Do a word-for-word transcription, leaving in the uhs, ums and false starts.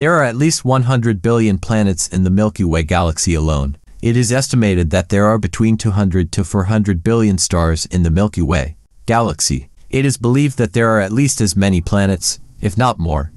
There are at least one hundred billion planets in the Milky Way galaxy alone. It is estimated that there are between two hundred to four hundred billion stars in the Milky Way galaxy. It is believed that there are at least as many planets, if not more.